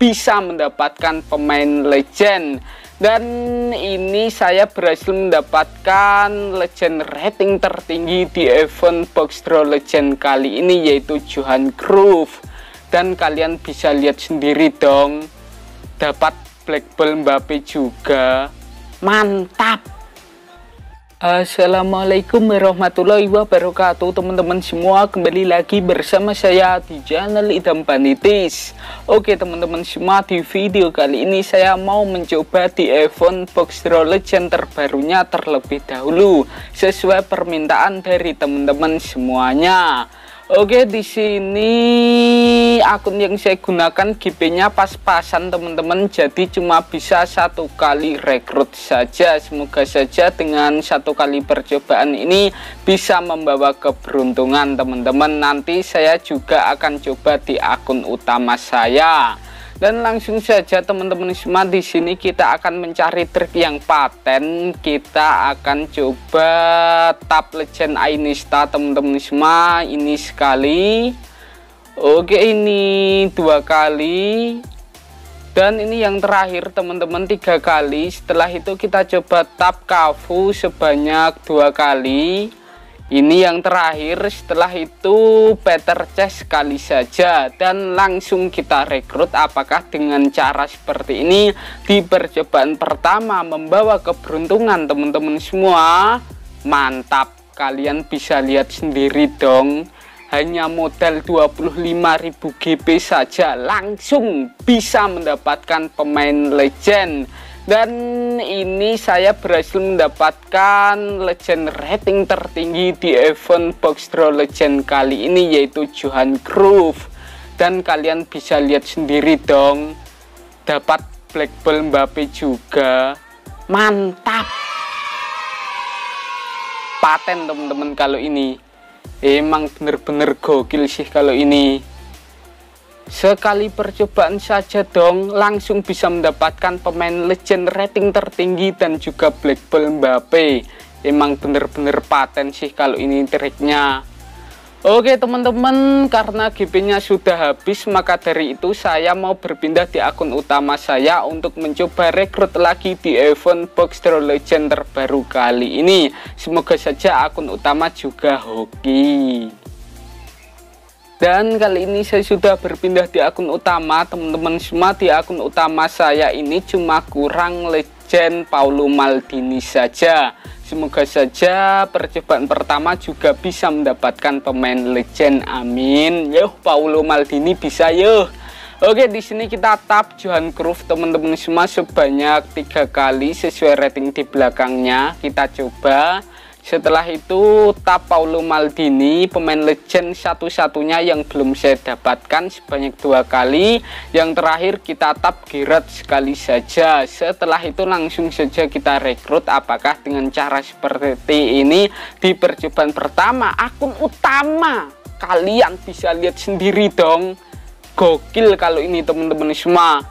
bisa mendapatkan pemain legend. Dan ini saya berhasil mendapatkan legend rating tertinggi di event box draw legend kali ini, yaitu Johan Cruyff. Dan kalian bisa lihat sendiri dong, dapat black ball Mbappe juga, mantap. Assalamualaikum warahmatullahi wabarakatuh teman-teman semua, kembali lagi bersama saya di channel Idam Panitis. Oke teman-teman semua, di video kali ini saya mau mencoba di event box draw legend terbarunya terlebih dahulu sesuai permintaan dari teman-teman semuanya. Oke, di sini akun yang saya gunakan GP-nya pas-pasan teman-teman, jadi cuma bisa 1 kali rekrut saja. Semoga saja dengan 1 kali percobaan ini bisa membawa keberuntungan teman-teman. Nanti saya juga akan coba di akun utama saya. Dan langsung saja teman-teman semua, di sini kita akan mencari trik yang paten. Kita akan coba tab legend Ainista teman-teman semua. Ini sekali, oke ini 2 kali, dan ini yang terakhir teman-teman 3 kali. Setelah itu kita coba tab Kafu sebanyak 2 kali. Ini yang terakhir, setelah itu Peter Test sekali saja. Dan langsung kita rekrut. Apakah dengan cara seperti ini di percobaan pertama membawa keberuntungan teman-teman semua? Mantap, kalian bisa lihat sendiri dong. Hanya modal 25.000 GP saja langsung bisa mendapatkan pemain legend. Dan ini saya berhasil mendapatkan legend rating tertinggi di event box draw legend kali ini, yaitu Johan Cruyff. Dan kalian bisa lihat sendiri dong, dapat black ball Mbappe juga, mantap. Paten teman-teman kalau ini, emang bener-bener gokil sih kalau ini. Sekali percobaan saja dong langsung bisa mendapatkan pemain legend rating tertinggi dan juga black ball Mbappe. Emang bener-bener paten sih kalau ini triknya. Oke teman-teman, karena GP-nya sudah habis, maka dari itu saya mau berpindah di akun utama saya untuk mencoba rekrut lagi di event box draw legend terbaru kali ini. Semoga saja akun utama juga hoki. Dan kali ini saya sudah berpindah di akun utama teman-teman semua. Di akun utama saya ini cuma kurang legend Paulo Maldini saja. Semoga saja percobaan pertama juga bisa mendapatkan pemain legend, amin. Yuh, Paulo Maldini bisa yuh. Oke, di sini kita tap Johan Cruyff teman-teman semua sebanyak 3 kali sesuai rating di belakangnya. Kita coba. Setelah itu tab Paulo Maldini, pemain legend satu-satunya yang belum saya dapatkan sebanyak 2 kali. Yang terakhir kita tab Girat sekali saja. Setelah itu langsung saja kita rekrut. Apakah dengan cara seperti ini di percobaan pertama akun utama? Kalian bisa lihat sendiri dong, gokil kalau ini teman-teman semua.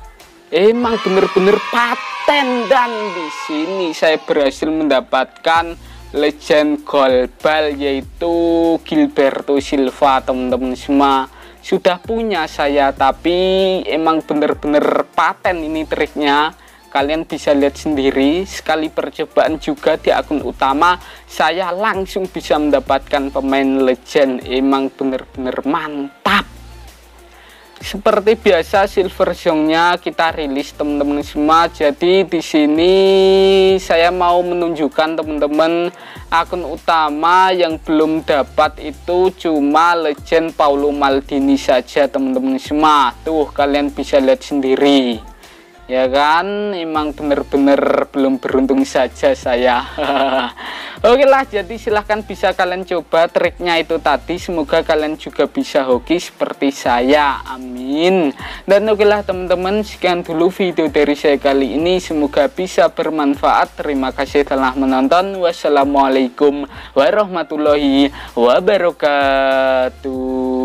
Emang bener-bener paten. Dan di sini saya berhasil mendapatkan legend golbal, yaitu Gilberto Silva teman-teman semua. Sudah punya saya, tapi emang bener-bener paten ini triknya. Kalian bisa lihat sendiri, sekali percobaan juga di akun utama saya langsung bisa mendapatkan pemain legend. Emang bener-bener mantap. Seperti biasa silver songnya kita rilis teman-teman semua. Jadi di sini saya mau menunjukkan teman-teman akun utama yang belum dapat itu cuma legend Paulo Maldini saja teman-teman semua. Tuh kalian bisa lihat sendiri, ya kan, emang bener-bener belum beruntung saja saya. Oke lah, jadi silahkan bisa kalian coba triknya itu tadi. Semoga kalian juga bisa hoki seperti saya, amin. Dan oke lah teman-teman, sekian dulu video dari saya kali ini. Semoga bisa bermanfaat. Terima kasih telah menonton. Wassalamualaikum warahmatullahi wabarakatuh.